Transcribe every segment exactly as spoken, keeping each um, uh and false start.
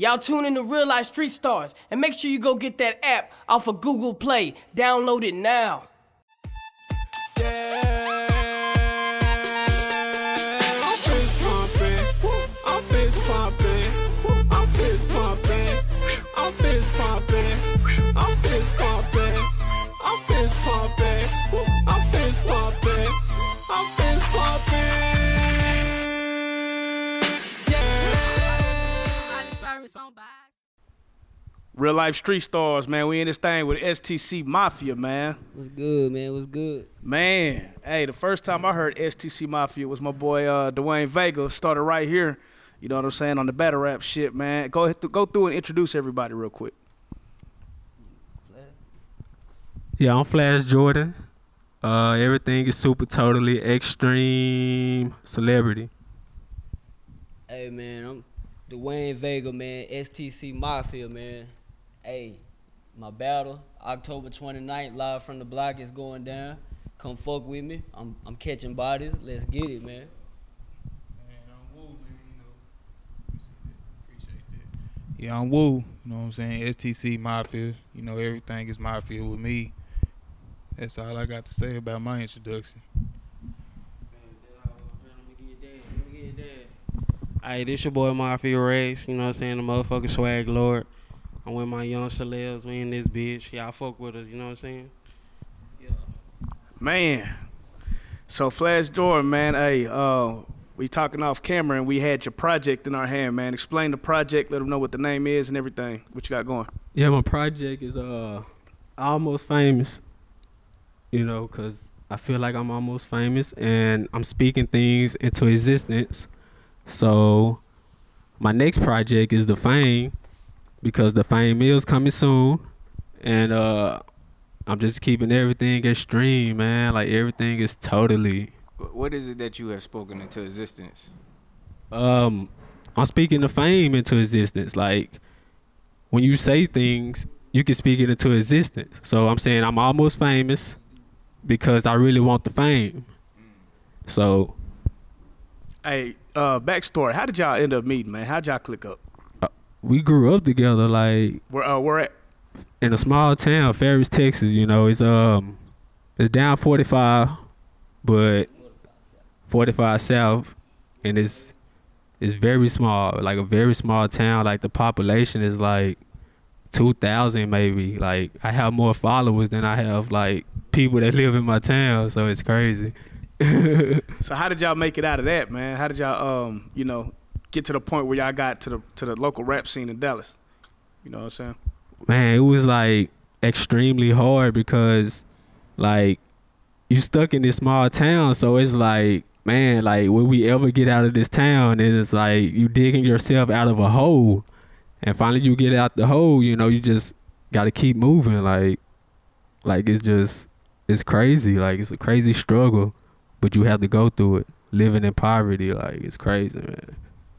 Y'all tune in to Real Life Street Stars and make sure you go get that app off of Google Play. Download it now. Yeah, I'm fist pumping. I'm fist pumping. I'm fist pumping. I'm fist pumping. I'm fist pumping. I'm fist pumping. I'm fist pumping. I'm fist pumping. Real Life Street Stars, man. We in this thing with S T C Mafia, man. What's good, man? What's good? Man, hey, the first time I heard S T C Mafia was my boy uh, Dwayne Vega. Started right here, you know what I'm saying, on the battle rap shit, man. Go th go through and introduce everybody real quick. Yeah, I'm Flashe Jordan. Uh, everything is super, totally, extreme, celebrity. Hey, man, I'm Dwayne Vega, man, S T C Mafia, man. Hey, my battle, October twenty-ninth, Live from the Block is going down. Come fuck with me. I'm I'm catching bodies. Let's get it, man. Man, I'm Woo, man, you know. Appreciate that. Yeah, I'm Woo. You know what I'm saying? S T C Mafia. You know, everything is Mafia with me. That's all I got to say about my introduction. Hey, this your boy Mafia Rex, you know what I'm saying, the motherfucking swag lord. I'm with my young celebs, we in this bitch. Y'all fuck with us, you know what I'm saying? Yeah. Man, so Flashe Jordan, man, hey, uh, we talking off camera and we had your project in our hand, man. Explain the project, let them know what the name is and everything, what you got going. Yeah, my project is uh, Almost Famous, you know, because I feel like I'm almost famous and I'm speaking things into existence. So my next project is The Fame, because The Fame is coming soon, and uh, I'm just keeping everything extreme, man. Like, everything is totally. What is it that you have spoken into existence? Um, I'm speaking The Fame into existence. Like, when you say things, you can speak it into existence. So I'm saying I'm almost famous because I really want the fame. So. Hey. Uh, backstory. How did y'all end up meeting, man? How'd y'all click up? Uh, we grew up together, like. Where? Uh, where at? In a small town, Ferris, Texas. You know, it's um, it's down forty-five, but forty-five south, and it's it's very small, like a very small town. Like, the population is like two thousand, maybe. Like, I have more followers than I have like people that live in my town, so it's crazy. So how did y'all make it out of that, man? How did y'all, um, you know, get to the point where y'all got to the to the local rap scene in Dallas? You know what I'm saying? Man, it was like extremely hard because, like, you stuck in this small town, so it's like, man, like, will we ever get out of this town? And it's like you digging yourself out of a hole, and finally you get out the hole. You know, you just got to keep moving. Like, like it's just it's crazy. Like, it's a crazy struggle. But you have to go through it. Living in poverty, like, it's crazy, man.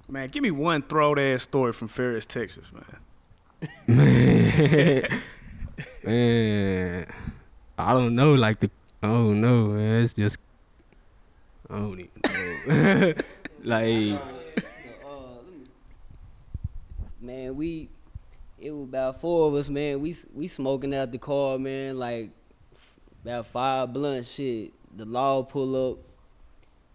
Man, give me one throat-ass story from Ferris, Texas, man. Man. Man. I don't know, like, the, I don't know, man. It's just, I don't even know. Like. Man, we, it was about four of us, man. We, we smoking out the car, man, like, about five blunt shit. The law pull up,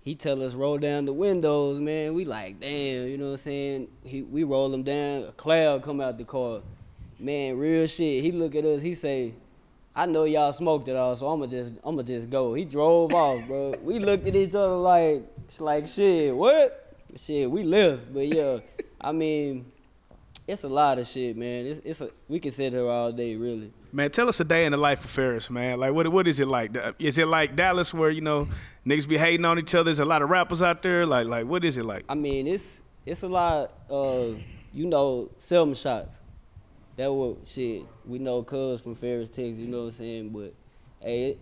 he tell us roll down the windows, man. We like, damn, you know what I'm saying? He, we roll them down, a cloud come out the car. Man, real shit, he look at us, he say, I know y'all smoked it all, so I'ma just, I'ma just go. He drove off, bro. We looked at each other like, it's like, shit, what? Shit, we left, but yeah, I mean, it's a lot of shit, man. It's, it's a, we can sit here all day, really. Man, tell us a day in the life of Ferris, man. Like, what what is it like? Is it like Dallas where, you know, niggas be hating on each other? There's a lot of rappers out there. Like, like what is it like? I mean, it's it's a lot of, uh, you know, seven shots. That what, shit, we know cuz from Ferris, Texas, you know what I'm saying? But, hey, it,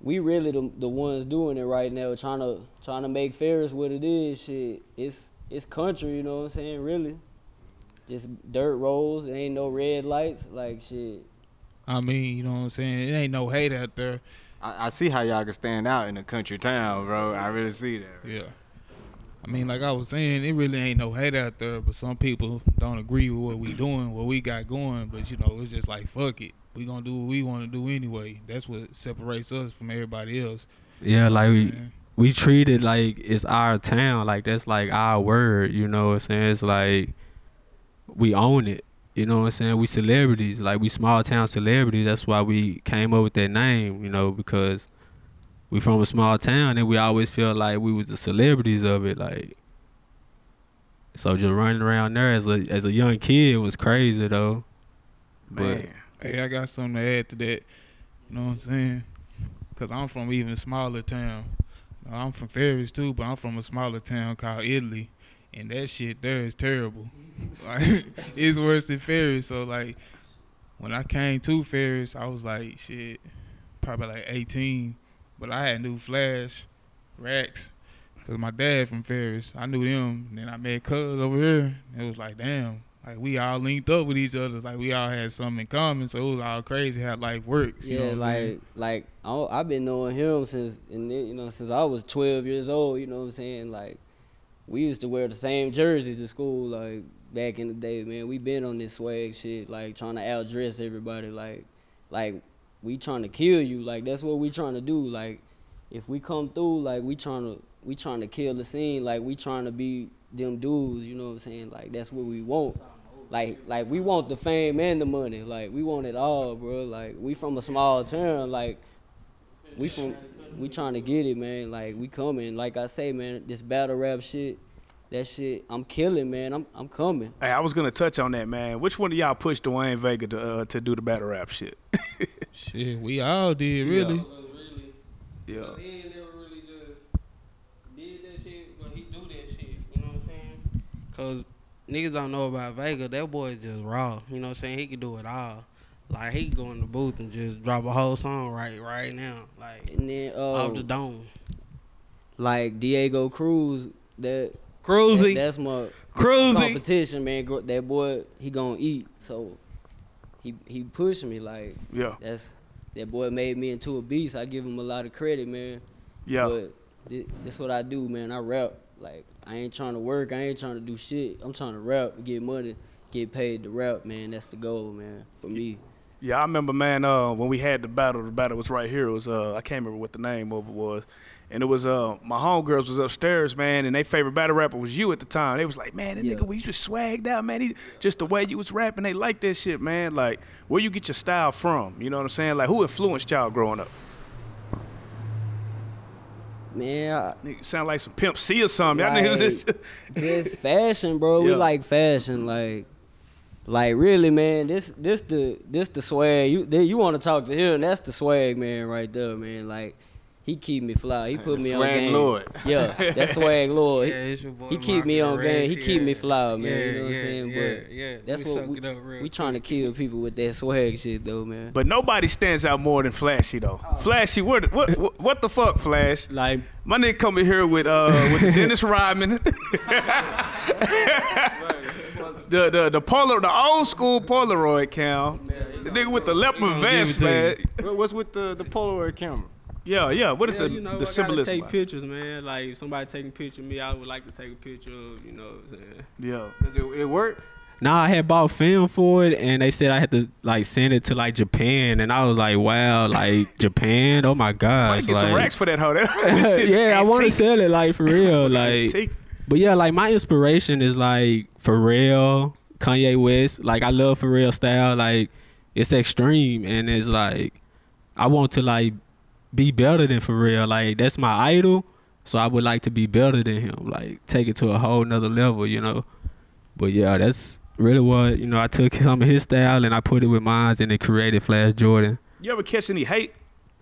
we really the, the ones doing it right now, trying to, trying to make Ferris what it is, shit. It's, it's country, you know what I'm saying, really. Just dirt roads, there ain't no red lights, like, shit. I mean, you know what I'm saying? It ain't no hate out there. I, I see how y'all can stand out in a country town, bro. I really see that. Bro. Yeah. I mean, like I was saying, it really ain't no hate out there, but some people don't agree with what we doing, what we got going, but, you know, it's just like, fuck it. We gonna do what we wanna do anyway. That's what separates us from everybody else. Yeah, like, we, we treat it like it's our town, like that's like our word, you know what I'm saying? It's like, we own it, you know what I'm saying? We celebrities, like we small town celebrities, that's why we came up with that name, you know, because we from a small town and we always feel like we was the celebrities of it, like. So just running around there as a as a young kid was crazy though. Man. But hey, I got something to add to that. You know what I'm saying? Cause I'm from an even smaller town. I'm from Ferris too, but I'm from a smaller town called Italy, and that shit there is terrible. Like, it's worse than Ferris. So like, when I came to Ferris, I was like, shit, probably like eighteen. But I had knew Flashe, Rex, because my dad from Ferris. I knew them. And then I met cuz over here. It was like, damn, like we all linked up with each other. Like we all had something in common. So it was all crazy how life works. Yeah, you know like I mean? like I, I've been knowing him since and then, you know since I was twelve years old. You know what I'm saying? Like we used to wear the same jerseys to school. Like back in the day, man, we been on this swag shit. Like trying to outdress everybody. Like like. We trying to kill you, like that's what we trying to do. Like, if we come through, like we trying to we trying to kill the scene, like we trying to be them dudes. You know what I'm saying? Like that's what we want. Like like we want the fame and the money. Like we want it all, bro. Like we from a small town. Like we from we trying to get it, man. Like we coming. Like I say, man, this battle rap shit. That shit, I'm killing, man. I'm I'm coming. Hey, I was gonna touch on that, man. Which one of y'all pushed Dwayne Vega to uh, to do the battle rap shit? Shit, we all did, really. Yeah. Really. Yeah. He ain't never really just did that shit, but he do that shit. You know what I'm saying? Cause niggas don't know about Vega. That boy is just raw. You know what I'm saying? He can do it all. Like he go in the booth and just drop a whole song right right now, like and then, uh, off the dome. Like Diego Crews, that. Cruzy. That, that's my Cruzy. competition, man. That boy, he gonna eat. So he he pushed me like. Yeah. That's that boy made me into a beast. I give him a lot of credit, man. Yeah. But th that's what I do, man. I rap. Like I ain't trying to work. I ain't trying to do shit. I'm trying to rap, get money, get paid to rap, man. That's the goal, man. For me. Yeah, I remember, man. Uh, when we had the battle, the battle was right here. It was uh, I can't remember what the name of it was. And it was, uh, my homegirls was upstairs, man, and their favorite battle rapper was you at the time. They was like, man, that yeah. nigga, well, you just swagged out, man. He, just the way you was rapping, they liked that shit, man. Like, where you get your style from? You know what I'm saying? Like, who influenced y'all growing up? Man. I, nigga, sound like some Pimp C or something. Like, y'all niggas just, just fashion, bro. Yeah. We like fashion, like. Like really, man, this this the this the swag. You you want to talk to him? That's the swag, man, right there, man. Like he keep me fly. He put me on game. Swag lord. Yeah, that swag lord. Yeah, it's your boy he keep me on game. He yeah. keep me fly, man. Yeah, you know what yeah, I'm saying? Yeah, but yeah. That's we what we, we quick. trying to kill people with that swag shit, though, man. But nobody stands out more than Flashe, though. Oh. Flashe, what what what the fuck, Flashe? Like my nigga coming here with uh with the Dennis Rodman. The the the polar the old school Polaroid camera, the nigga with the leopard vest, man. What's with the the Polaroid camera? Yeah, yeah. What is yeah, the you know, the symbolism? I gotta take pictures, man. Like if somebody take a picture of me, I would like to take a picture of. You know what I'm saying? Yeah. Does it it work? Nah, I had bought film for it, and they said I had to like send it to like Japan, and I was like, wow, like Japan, oh my gosh. I get like, some racks for that hoe. Yeah, I want to sell it like for real, like. But yeah, like my inspiration is like Pharrell, Kanye West. Like I love Pharrell style. Like it's extreme and it's like I want to like be better than Pharrell. Like that's my idol. So I would like to be better than him. Like take it to a whole nother level, you know. But yeah, that's really what, you know, I took some of his style and I put it with mine and it created Flashe Jordan. You ever catch any hate?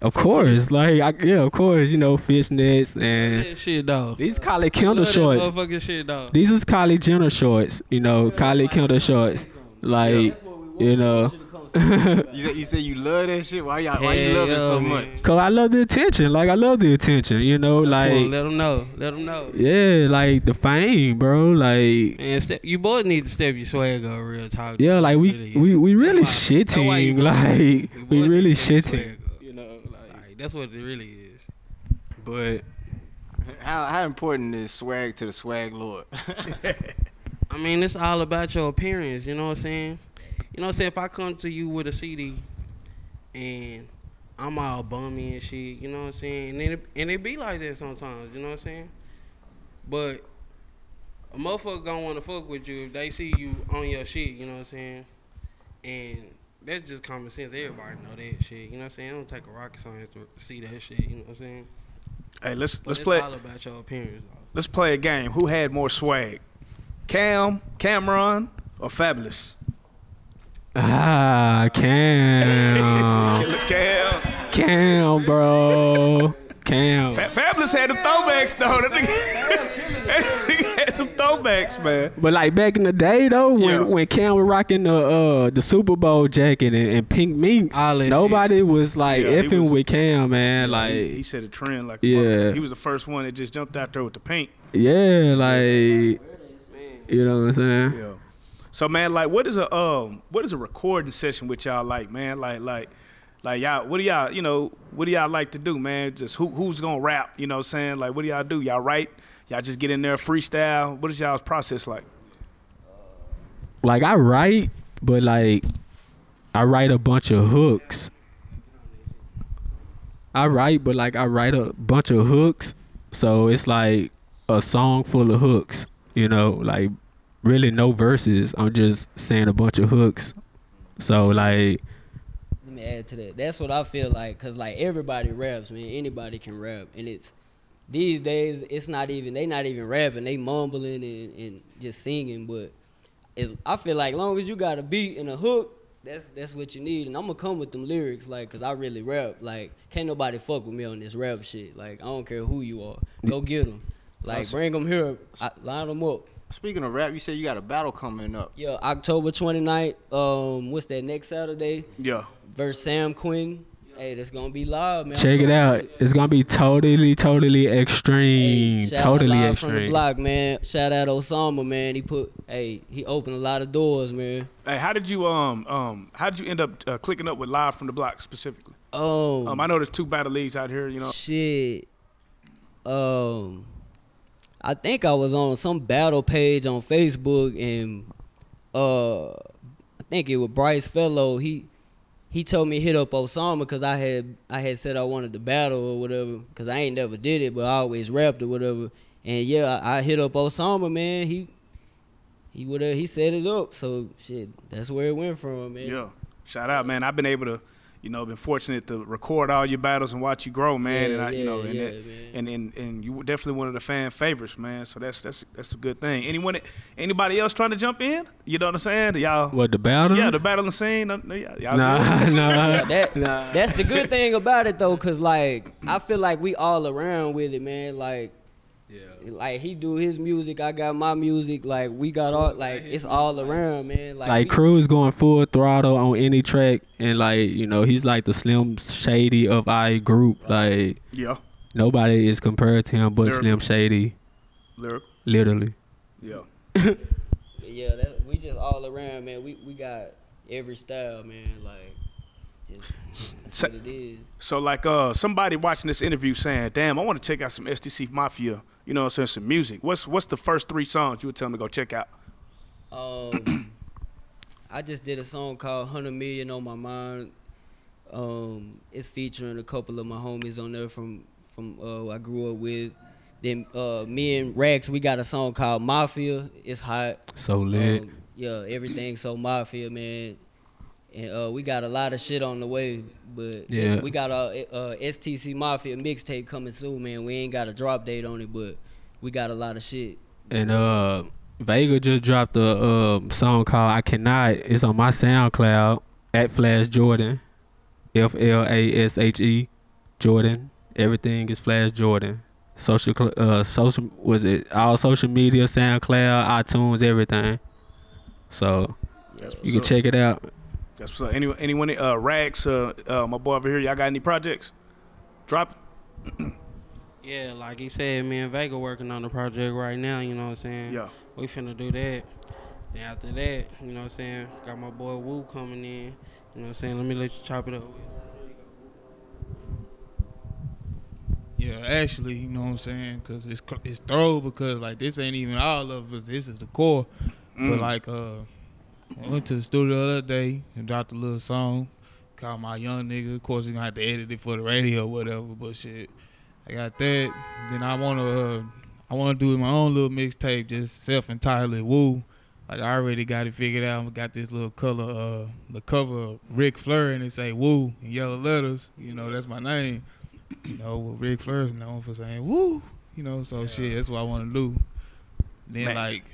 Of course, like I, yeah, of course, you know, fishnets and yeah, shit, dog. These Kylie Kendall shorts. Shit, dog. These is Kylie Jenner shorts, you know, yeah, Kylie Kendall shorts. Like, yeah, you know. you say you say you love that shit. Why y'all? Why you love yo, it so man. much? Cause I love the attention. Like I love the attention. You know, like let them know, let them know. Yeah, like the fame, bro. Like man, step, you boys need to step your swag up, real talk. Yeah, like we really, we we really shitting. Like we really shitting. That's what it really is. But How how important is swag to the swag lord? I mean, it's all about your appearance, you know what I'm saying? You know what I'm saying? If I come to you with a C D and I'm all bummy and shit, you know what I'm saying? And it, and it be like that sometimes, you know what I'm saying? But a motherfucker gonna wanna fuck with you if they see you on your shit, you know what I'm saying? And that's just common sense. Everybody know that shit, you know what I'm saying? It don't take a rocket science to see that shit, you know what I'm saying? Hey, let's let's play. All about your opinions, let's play a game. Who had more swag, Cam, Cameron, or Fabulous? Ah, Cam. Cam. Cam, bro. Cam. Fa Fabulous had the throwbacks though. That nigga had some throwbacks, man. But like back in the day though, when yeah. when Cam was rocking the uh the Super Bowl jacket and, and pink minks, nobody shit. was like yeah, effing was, with Cam, man. Like he, he set a trend, like yeah. He was the first one that just jumped out there with the pink. Yeah, like you know what I'm saying. Yeah. So man, like, what is a um what is a recording session with y'all like, man? Like like. Like y'all, what do y'all, you know, what do y'all like to do, man? Just who who's gonna rap, you know what I'm saying? Like, what do y'all do? Y'all write? Y'all just get in there freestyle? What is y'all's process like? Like I write, but like I write a bunch of hooks. I write, but like I write a bunch of hooks. So it's like a song full of hooks, you know, like really no verses. I'm just saying a bunch of hooks. So like add to that. That's what I feel like, cause like everybody raps, man. Anybody can rap, and it's these days. It's not even they not even rapping. They mumbling and, and just singing. But it's, I feel like as long as you got a beat and a hook, that's that's what you need. And I'm gonna come with them lyrics, like, cause I really rap. Like, can't nobody fuck with me on this rap shit. Like, I don't care who you are. Go get them. Like, bring them here. I, line them up. Speaking of rap, you said you got a battle coming up. Yeah, October twenty-ninth. Um, what's that, next Saturday? Yeah. Versus Sam Quinn. Hey, that's going to be live, man. Check it out. It's going to be totally, totally extreme. Hey, totally extreme. Live from the block, man. Shout out Osama, man. He put, hey, he opened a lot of doors, man. Hey, how did you um um how did you end up uh, clicking up with Live from the Block specifically? Oh. Um, I know there's two battle leagues out here, you know. Shit. Um. I think I was on some battle page on Facebook, and uh, I think it was Bryce Fellow. He he told me hit up Osama because I had I had said I wanted to battle or whatever, because I ain't never did it, but I always rapped or whatever. And yeah, I, I hit up Osama, man. He he whatever he set it up, so shit, that's where it went from, man. Yeah, shout out, man. I've been able to. You know, been fortunate to record all your battles and watch you grow, man. Yeah, and I, yeah, you know, and, yeah, that, and and and you were definitely one of the fan favorites, man. So that's that's that's a good thing. Anyone, anybody else trying to jump in? You know what I'm saying? Y'all what the battle? Yeah, the battling scene. Nah, nah, nah. That, nah. That's the good thing about it though, cause like I feel like we all around with it, man. Like, yeah, like he do his music, I got my music. Like we got all, like it's all around, man. Like, like Crews going full throttle on any track, and like you know he's like the Slim Shady of our group. Like yeah, nobody is compared to him but Lyrical. Slim Shady. Lyrical. Literally. Yeah. Yeah, that's, we just all around, man. We we got every style, man. Like. Just, so, what it is. So like uh somebody watching this interview saying, damn, I want to check out some S T C Mafia, you know what I'm saying, some music. What's what's the first three songs you would tell them to go check out? Um I just did a song called one hundred million on my mind. Um it's featuring a couple of my homies on there from from uh I grew up with. Then uh me and Rex, we got a song called Mafia. It's hot. So lit. Um, yeah, everything so Mafia, man. And uh, we got a lot of shit on the way, but yeah. Yeah, we got a uh, S T C Mafia mixtape coming soon, man. We ain't got a drop date on it, but we got a lot of shit. And uh, Vega just dropped a uh, song called I Cannot. It's on my SoundCloud, at Flashe Jordan, F L A S H E, Jordan. Everything is Flashe Jordan. Social, uh, social was it all social media, SoundCloud, iTunes, everything. So you can up. check it out. That's what's up. Anyone, anyone uh, Rags, uh, uh, my boy over here, y'all got any projects? Drop it. Yeah, like he said, me and Vega working on the project right now, you know what I'm saying? Yeah. We finna do that. Then after that, you know what I'm saying, got my boy Wu coming in, you know what I'm saying? Let me let you chop it up. Yeah, actually, you know what I'm saying? Because it's, it's thorough, because, like, this ain't even all of us. This is the core. Mm. But, like, uh, I went to the studio the other day and dropped a little song called My Young Nigga. Of course, you're going to have to edit it for the radio or whatever, but shit. I got that. Then I want to uh, I want to do my own little mixtape, just self-entitled Woo. Like, I already got it figured out. I got this little color, uh, the cover of Ric Flair, and it say Woo in yellow letters. You know, that's my name. You know, well, Ric Flair's known for saying Woo. You know, so yeah. shit, that's what I want to do. Then, Man. like,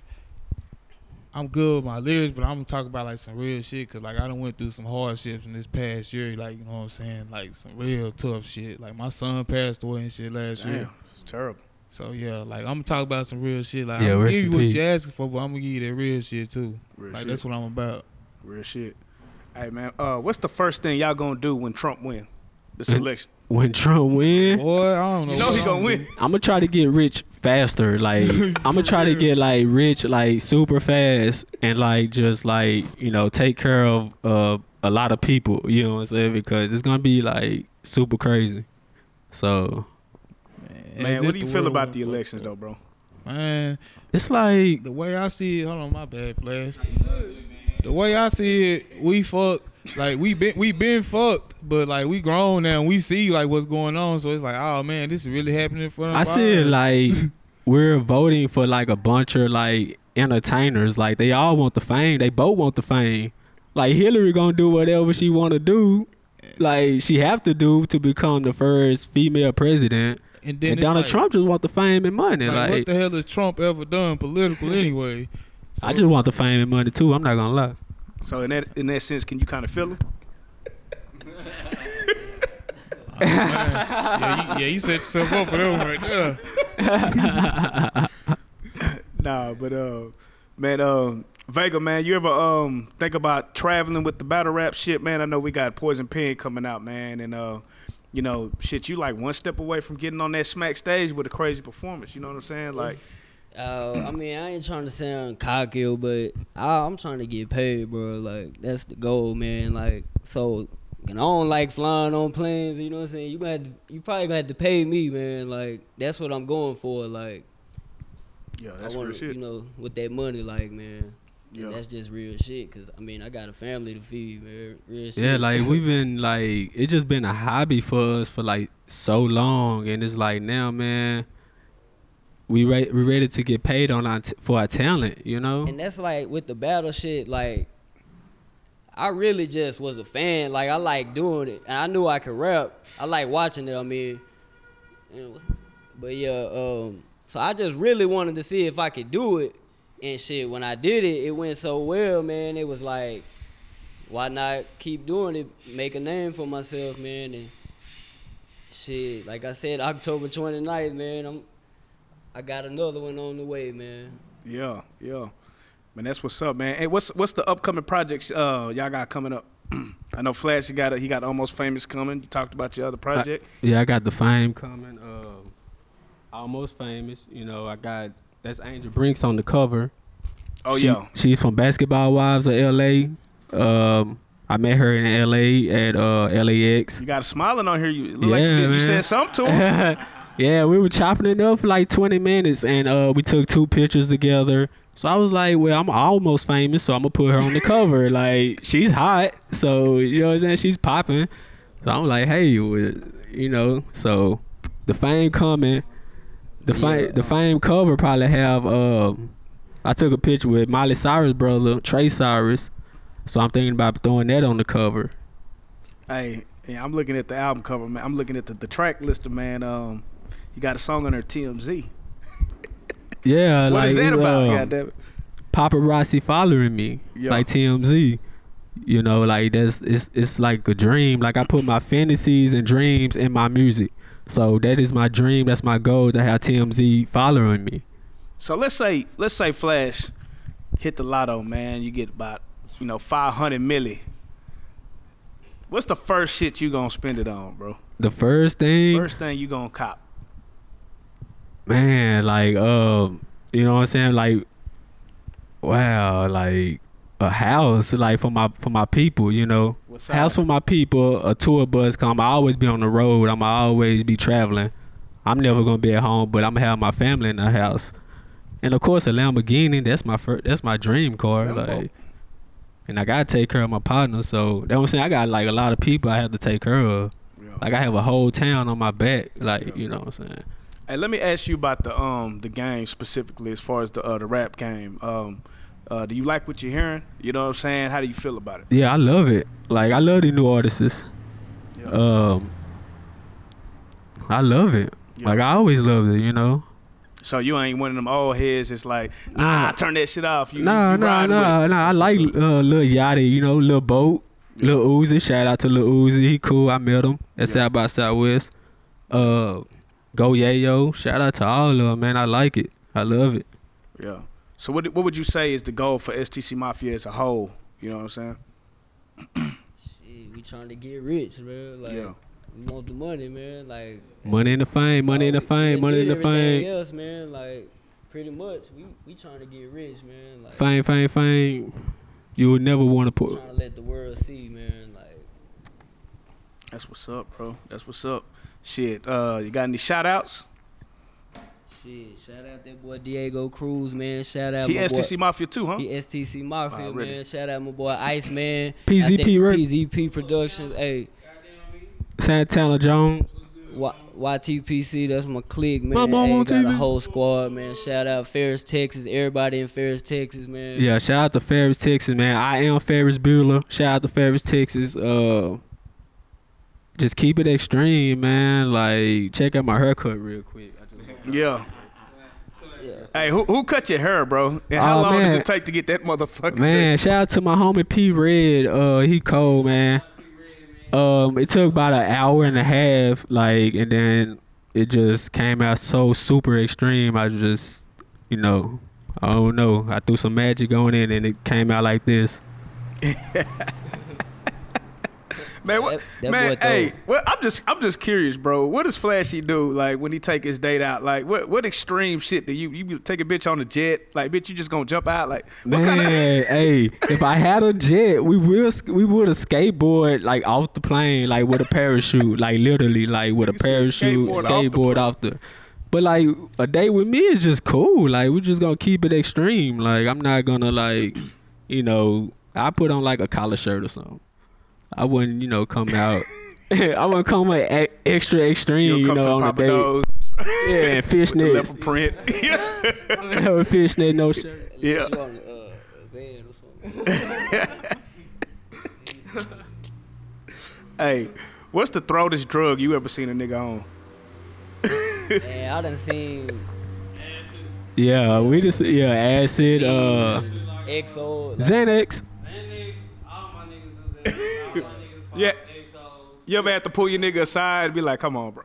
I'm good with my lyrics, but I'm going to talk about, like, some real shit, because, like, I done went through some hardships in this past year. Like, you know what I'm saying? Like, some real tough shit. Like, my son passed away and shit last Damn, year. It's terrible. So, yeah, like, I'm going to talk about some real shit. Like, yeah, I'm going to give you what you're asking for, but I'm going to give you that real shit, too. Real like, shit. That's what I'm about. Real shit. Hey, man, uh, what's the first thing y'all going to do when Trump win this election? When Trump win? Boy, I don't know. You know he's going to win. I'm going to try to get rich faster. Like, I'm going to try to get, like, rich, like, super fast and, like, just, like, you know, take care of uh, a lot of people. You know what I'm saying? Because it's going to be, like, super crazy. So... Man, what do you feel about the elections, though, bro? Man, it's like the way I see it. Hold on, my bad, Flash. The way I see it, we fucked. Like we been, we been fucked, but like we grown now. And we see like what's going on, so it's like, oh man, this is really happening in front of us. I see it like we're voting for like a bunch of like entertainers. Like they all want the fame. They both want the fame. Like Hillary gonna do whatever she want to do. Like she have to do to become the first female president. And, then and Donald like, Trump just want the fame and money. Like, like what the hell has Trump ever done political anyway? So, I just want the fame and money too. I'm not gonna lie. So in that in that sense, can you kind of feel him? Oh, yeah, you, yeah, you set yourself up for them right there. Nah, but uh, man, um, Vega, man, you ever um think about traveling with the battle rap shit, man? I know we got Poison Pen coming out, man, and uh. You know, shit, you like one step away from getting on that smack stage with a crazy performance. You know what I'm saying? Like, uh, I mean, I ain't trying to sound cocky, but I, I'm trying to get paid, bro. Like, that's the goal, man. Like, so, and I don't like flying on planes. You know what I'm saying? You gonna have to, you probably gonna have to pay me, man. Like, that's what I'm going for. Like, yeah, that's I wanna, real shit. You know, with that money, like, man. Yeah, and that's just real shit. Cause I mean, I got a family to feed, man. Real shit. Yeah, like we've been like, it just been a hobby for us for like so long, and it's like now, man, we re we ready to get paid on our t for our talent, you know. And that's like with the battle shit. Like, I really just was a fan. Like I like doing it, and I knew I could rap. I like watching it. I mean, you know, but yeah. Um, so I just really wanted to see if I could do it. And shit, when I did it, it went so well, man. It was like, why not keep doing it, make a name for myself, man. And shit, like I said, October twenty-ninth, man, I'm, I got another one on the way, man. Yeah, yeah. Man, that's what's up, man. Hey, what's what's the upcoming projects uh, y'all got coming up? I know Flash, he got, a, he got Almost Famous coming. You talked about your other project. I, yeah, I got The Fame coming. Uh, Almost Famous, you know, I got... That's Angel Brinks on the cover. Oh, she, yeah. She's from Basketball Wives of L A Um, I met her in L A at uh, L A X. You got a smiling on here. You look yeah, like you, you said something to her. Yeah, we were chopping it up for like twenty minutes, and uh, we took two pictures together. So I was like, well, I'm almost famous, so I'm going to put her on the cover. Like, she's hot, so, you know what I'm saying? She's popping. So I'm like, hey, you know, so the fame coming. The fame, yeah. the fame cover probably have. Uh, I took a picture with Miley Cyrus' brother, Trey Cyrus, so I'm thinking about throwing that on the cover. Hey, yeah, I'm looking at the album cover, man. I'm looking at the, the track list, man. Um, you got a song on there, T M Z. Yeah, what like is that about? Um, God damn it. Paparazzi following me, Yo. like T M Z. You know, like that's it's it's like a dream. Like I put my fantasies and dreams in my music. So that is my dream. That's my goal, to have T M Z following me. So let's say, let's say Flash hit the lotto, man. You get about, you know, five hundred milli. What's the first shit you gonna spend it on, bro? The first thing? First thing you gonna cop. Man, like, um, you know what I'm saying? Like, wow, like a house, like for my for my people, you know. House for my people, a tour bus come. I always be on the road. I'm always be traveling. I'm never gonna be at home, but I'm gonna have my family in the house. And of course, a Lamborghini. That's my first, that's my dream car. Lambo. Like, and I gotta take care of my partner. So that was saying I got like a lot of people I have to take care of. Yeah. Like I have a whole town on my back. Like yeah. you know what I'm saying. Hey, let me ask you about the um the game specifically as far as the uh, the rap game. Um, uh, do you like what you're hearing? You know what I'm saying? How do you feel about it? Yeah, I love it. Like I love these new artists. Yeah. Um, I love it. Yeah. Like I always loved it. You know. So you ain't one of them old heads. It's like, nah, ah, turn that shit off. You, nah, you nah, nah, nah. I like uh, Little Yachty, you know, Little Boat, yeah. Little Uzi. Shout out to Little Uzi. He cool. I met him at yeah. South by Southwest. Uh, Go Yayo. Shout out to all of them, man. I like it. I love it. Yeah. So what what would you say is the goal for S T C Mafia as a whole? You know what I'm saying? Shit, we trying to get rich, man. Like, yeah. We want the money, man. Like money in the fame, money in the fame, money in the fame. Else, man. Like pretty much, we we trying to get rich, man. Like, fame, fame, fame. You would never want to put. Trying to let the world see, man. Like that's what's up, bro. That's what's up. Shit. Uh, you got any shout outs? Shit, shout out that boy Diego Crews, man. Shout out he my S T C boy. Mafia too, huh? He S T C Mafia, wow, really? Man. Shout out my boy Iceman. P Z P, right? P Z P Productions. Hey. Santana Jones, y YTPC, that's my clique, man. My mom on T V. Got a whole squad, man. Shout out Ferris, Texas. Everybody in Ferris, Texas, man. Yeah, shout out to Ferris, Texas, man. I am Ferris Bueller. Shout out to Ferris, Texas. Uh, just keep it extreme, man. Like, check out my haircut real quick. Yeah. Yeah. Hey, who who cut your hair, bro? And how oh, long man. does it take to get that motherfucker? Man, thing? Shout out to my homie P Red. Uh, he cold, man. Um, it took about an hour and a half, like, and then it just came out so super extreme. I just, you know, I don't know. I threw some magic on it, and it came out like this. Man, what, that, that man, hey, well, I'm just, I'm just curious, bro. What does Flashe do, like, when he take his date out? Like, what, what extreme shit do you, you take a bitch on a jet? Like, bitch, you just gonna jump out? Like, what man, kind of hey, if I had a jet, we will, we would have skateboard like off the plane, like with a parachute, like literally, like with a parachute, skateboard, skateboard off, the off the. But like a date with me is just cool. Like, we just gonna keep it extreme. Like, I'm not gonna like, you know, I put on like a collar shirt or something. I wouldn't, you know, come out. I wouldn't come out extra extreme, you know, on a date. Nose. Yeah, fishnets. Leopard print. Yeah. Fishnet, no shirt. Yeah. Hey, what's the throatest drug you ever seen a nigga on? Yeah, I done seen. Acid. Yeah, we just yeah acid. Uh, X O. Like, Xanax. Yeah, you ever have to pull your nigga aside and be like, "Come on, bro."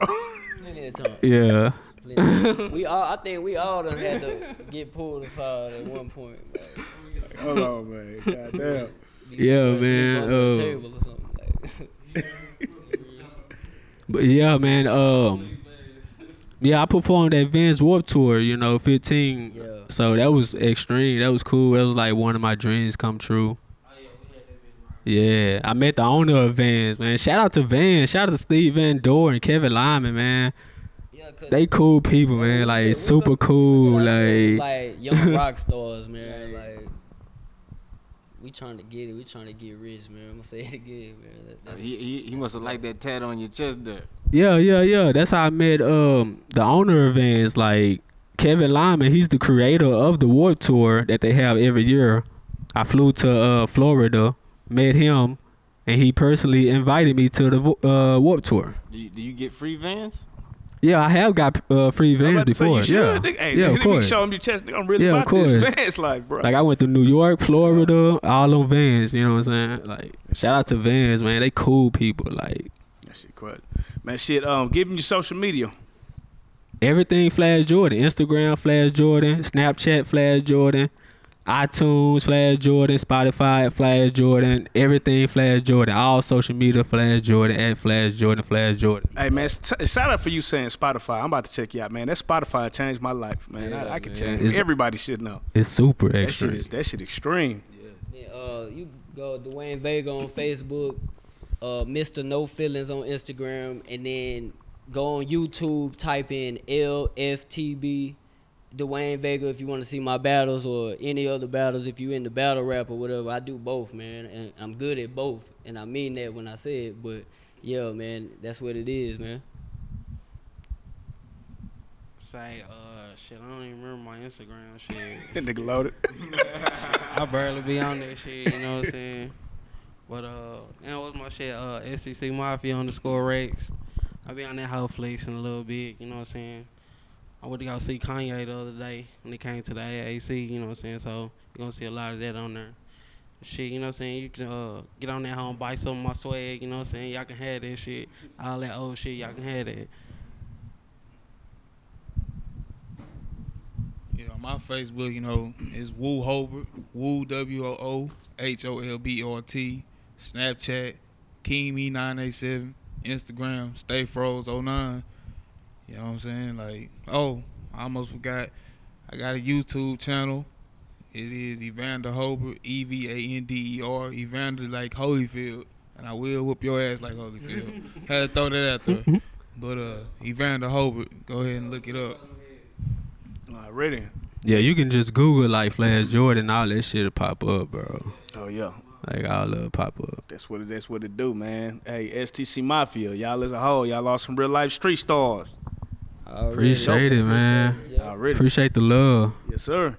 Plenty of time. Yeah. Of we all, I think we all done had to get pulled aside at one point. Like, hold on, man. God damn. Yeah, man. Uh, table or something, like. But yeah, man. Um, yeah, I performed that Vans Warped Tour. You know, fifteen. Yeah. So that was extreme. That was cool. That was like one of my dreams come true. Yeah, I met the owner of Vans, man. Shout out to Vans. Shout out to Steve Van Doren and Kevin Lyman, man. Yeah, they cool people, man. Like, yeah, super look, cool. Like, like young rock stars, man. Like, we trying to get it. We trying to get rich, man. I'm going to say it again, man. That, that's, he he, he must have liked that tat on your chest there. Yeah, yeah, yeah. That's how I met um the owner of Vans. Like, Kevin Lyman, he's the creator of the Warped Tour that they have every year. I flew to uh, Florida. Met him, and he personally invited me to the uh, Warped Tour. Do you, do you get free Vans? Yeah, I have got uh, free Vans before. You yeah, should. Hey, yeah, of course. Show him your chest. I'm really yeah, about this Vans life, bro. Like, I went to New York, Florida, all on Vans. You know what I'm saying? Like, shout out to Vans, man. They cool people. Like, that shit, quite. Man, shit. Um, give them your social media. Everything Flashe Jordan. Instagram Flashe Jordan. Snapchat Flashe Jordan. iTunes, Flashe Jordan, Spotify, Flashe Jordan, everything Flashe Jordan, all social media Flashe Jordan, at Flashe Jordan, Flashe Jordan. Hey man, shout out for you saying Spotify. I'm about to check you out, man. That Spotify changed my life, man. Yeah, I, I can man. change. It's, everybody should know. It's super extreme. That shit is that shit extreme. Yeah. Yeah, uh, you go Dwayne Vega on Facebook, uh, Mister No Feelings on Instagram, and then Go on YouTube, type in L F T B, Dwayne Vega, if you want to see my battles or any other battles, if you in the battle rap or whatever. I do both, man, and I'm good at both, and I mean that when I say it, but yeah, man, that's what it is, man. Say, uh, shit, I don't even remember my Instagram shit. That nigga loaded. I barely be on that shit, you know what I'm saying? But, uh, you know, what's my shit? Uh, S T C Mafia underscore Rex. I be on that whole flex in a little bit, you know what I'm saying? I went to go see Kanye the other day when he came to the A A C, you know what I'm saying? So you're going to see a lot of that on there. Shit, you know what I'm saying? You can uh, get on that home, buy some of my swag, you know what I'm saying? Y'all can have that shit. All that old shit, y'all can have that. Yeah, on my Facebook, you know, it's Woo Holbert, Woo, W O O H O L B R T, Snapchat, Keem E nine eight seven. Instagram, Stay Froze oh nine. You know what I'm saying? Like, oh, I almost forgot. I got a YouTube channel. It is Evander Hober, E V A N D E R, Evander like Holyfield. And I will whoop your ass like Holyfield. Had to throw that out there. But uh, Evander Hober, go ahead and look it up. Already. Yeah, you can just Google like Flashe Jordan. All that shit will pop up, bro. Oh, yeah. Like, I'll love pop up. That's what, that's what it do, man. Hey, S T C Mafia, y'all as a whole, y'all are some real life street stars. Already. Appreciate it, man. Appreciate, it, appreciate the love. Yes, sir.